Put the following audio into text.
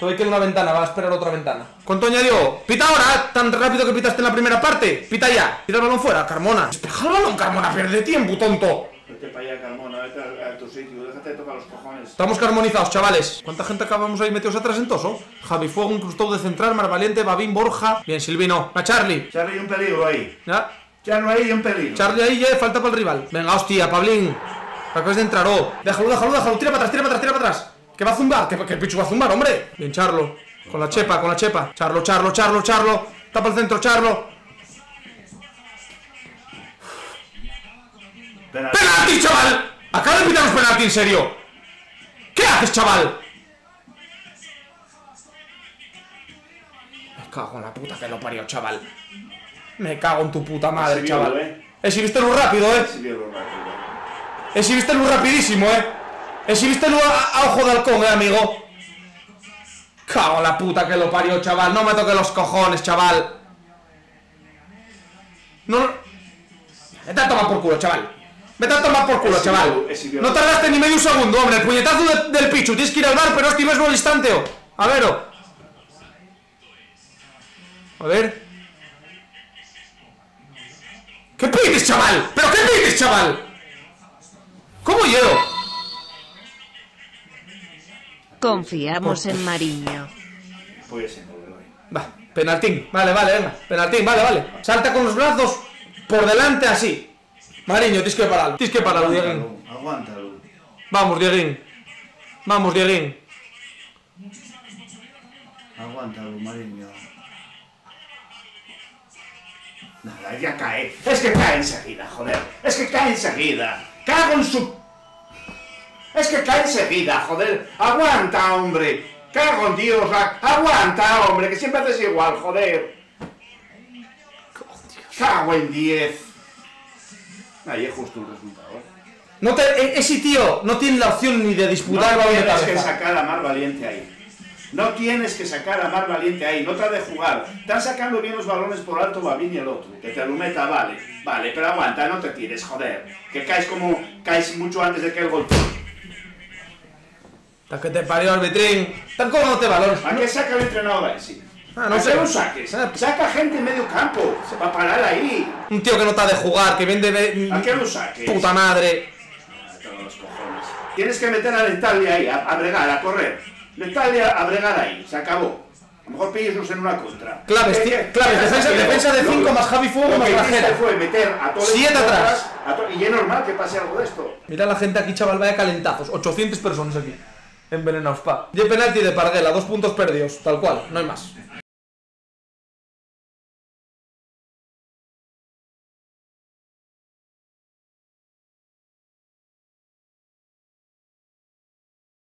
Todavía queda una ventana, va a esperar otra ventana. ¿Cuánto añadió? ¡Pita ahora! Tan rápido que pitaste en la primera parte. ¡Pita ya! ¡Pita el balón fuera, Carmona! ¡Despeja el balón, Carmona! ¡Pierde tiempo, tonto! Vete para allá, Carmona, vete a tu sitio, déjate de tocar los cojones. Estamos carmonizados, chavales. ¿Cuánta gente acabamos ahí metidos atrás en Toso? Javi Fuego, un crustado de central, Marc Valiente, Babín, Borja. Bien, Silvino. A Charlie. Charlie, un peligro ahí. ¿Ya? Charlie ahí, un peligro. Charlie ahí, ya, falta para el rival. Venga, hostia, Pablín. Acabas de entrar, oh. Déjalo. Tira para atrás, tira para atrás. Que va a zumbar, que el pichu va a zumbar, hombre. Bien, Charlo. Con la chepa. Charlo. Tapa el centro, Charlo. ¡Penalti, chaval! Acaba de pitar un penalti, en serio. ¿Qué haces, chaval? Me cago en la puta que lo parió, chaval. Me cago en tu puta madre, chaval. Exhibiste luz rápido, Exhibiste luz rapidísimo, Exhibiste luz a ojo de halcón, amigo. Cago en la puta que lo parió, chaval. No me toques los cojones, chaval. No. Vete a tomar por culo, chaval. Vete a tomar por culo, chaval. No tardaste ni medio segundo, hombre. El puñetazo del pichu. Tienes que ir al bar, pero hostia, ves al instante, oh. A ver, oh. A ver. ¿Qué pides, chaval? ¿Pero qué pides, chaval? ¿Cómo llego? Confiamos en Mariño. Va, penaltín. Vale, venga. Penaltín, vale. Salta con los brazos por delante así. Mariño, tienes que pararlo, Dieguín. Aguántalo. Vamos, Dieguín. Aguántalo, Mariño. Nada, ya cae. Es que cae enseguida, joder. Cago en su... Aguanta, hombre. Cago en Dios. Aguanta, hombre, que siempre haces igual, joder. Cago en 10. Ahí es justo el resultado, no te, ese tío no tiene la opción ni de disputar el balón de cabeza. No tienes que sacar a Marc Valiente ahí. No te ha de jugar. Están sacando bien los balones por alto Babín y el otro. Que te lo meta, vale, pero aguanta, no te tires, joder. Que caes como caes mucho antes de que el golpe. La que te parió el vitrín. Están cobrándote balones. ¿A qué saca el entrenador ese? No sé, no saques. Saca gente en medio campo. Se va a parar ahí. Un tío que no te ha de jugar, que vende de... ¿A qué lo saques? Puta madre. Los cojones. Tienes que meter a Lentaglia ahí, a bregar, a correr. Lentaglia a bregar ahí, se acabó. A lo mejor pillos en una contra. Claves, defensa de 5 más Javi Fuego más la gente. Fue meter a todos 7 atrás. Y es normal que pase algo de esto. Mira la gente aquí, chaval, vaya calentazos. 800 personas aquí. Envenenados, pa. 10 penalti de Parguela, 2 puntos perdidos, tal cual, no hay más.